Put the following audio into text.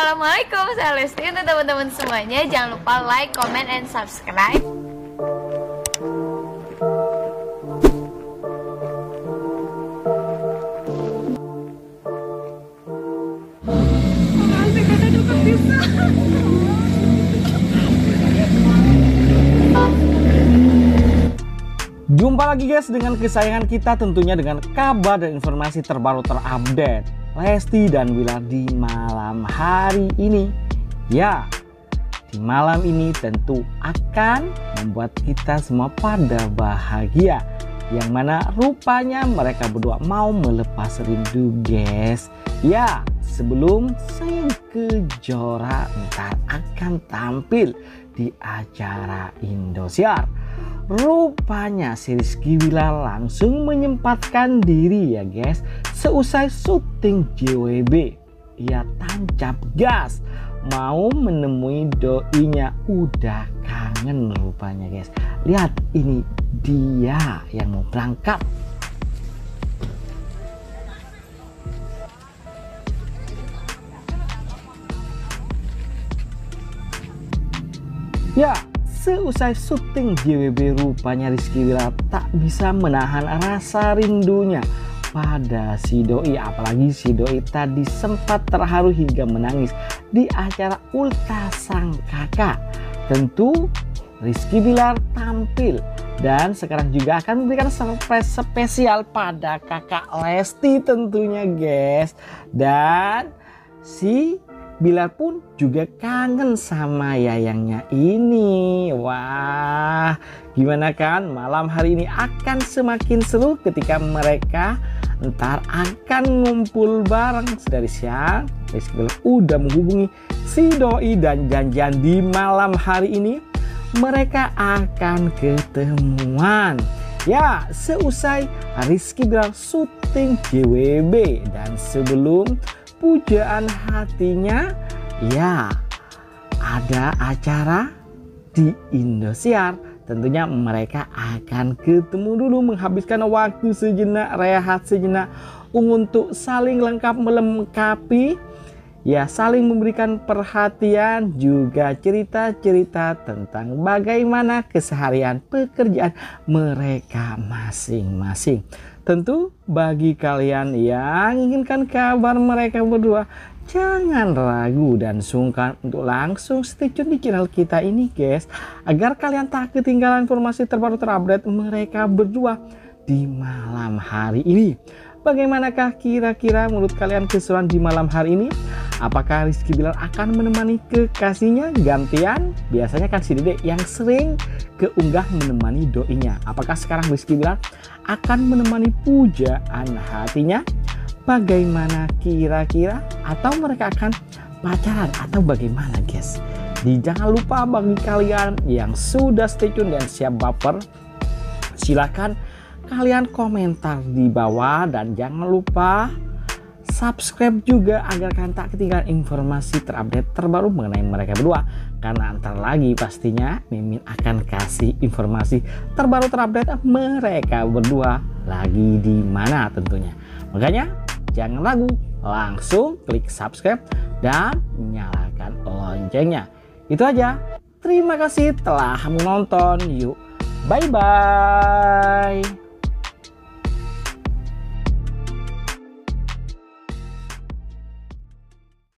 Assalamualaikum, saya Lesti. Untuk teman-teman semuanya, jangan lupa like, comment, and subscribe. Jumpa lagi guys dengan kesayangan kita, tentunya dengan kabar dan informasi terbaru terupdate Lesti dan Billar di malam hari ini. Ya, di malam ini tentu akan membuat kita semua pada bahagia, yang mana rupanya mereka berdua mau melepas rindu guys. Ya, sebelum Rizky Kejora ntar akan tampil di acara Indosiar, rupanya Rizky Billar langsung menyempatkan diri ya guys. Seusai syuting JWB, ia tancap gas mau menemui doinya, udah kangen rupanya guys. Lihat, ini dia yang mau berangkat. Ya, seusai syuting JWB rupanya Rizky Billar tak bisa menahan rasa rindunya pada si doi. Apalagi si doi tadi sempat terharu hingga menangis di acara ultrasang kakak. Tentu Rizky Billar tampil dan sekarang juga akan memberikan surprise spesial pada kakak Lesti tentunya guys. Dan si Billar pun juga kangen sama yayangnya ini. Wah, gimana kan, malam hari ini akan semakin seru ketika mereka ntar akan ngumpul bareng. Dari siang Rizky Billar udah menghubungi si doi dan janjian di malam hari ini mereka akan ketemuan. Ya, seusai Rizky Billar syuting JWB dan sebelum pujaan hatinya, ya ada acara di Indosiar. Tentunya mereka akan ketemu dulu, menghabiskan waktu sejenak, rehat sejenak untuk saling lengkap melengkapi. Ya, saling memberikan perhatian, juga cerita-cerita tentang bagaimana keseharian pekerjaan mereka masing-masing. Tentu bagi kalian yang inginkan kabar mereka berdua, jangan ragu dan sungkan untuk langsung stay tune di channel kita ini guys, agar kalian tak ketinggalan informasi terbaru terupdate mereka berdua di malam hari ini. Bagaimanakah kira-kira menurut kalian keseruan di malam hari ini? Apakah Rizky Billar akan menemani kekasihnya gantian? Biasanya kan si Dede yang sering keunggah menemani doinya. Apakah sekarang Rizky Billar akan menemani pujaan hatinya? Bagaimana kira-kira? Atau mereka akan pacaran? Atau bagaimana guys? Jangan lupa bagi kalian yang sudah stay tune dan siap baper, silahkan kalian komentar di bawah dan jangan lupa subscribe juga agar kalian tak ketinggalan informasi terupdate terbaru mengenai mereka berdua. Karena antar lagi pastinya Mimin akan kasih informasi terbaru terupdate mereka berdua lagi di mana tentunya. Makanya jangan ragu, langsung klik subscribe dan nyalakan loncengnya. Itu aja. Terima kasih telah menonton. Yuk, bye-bye.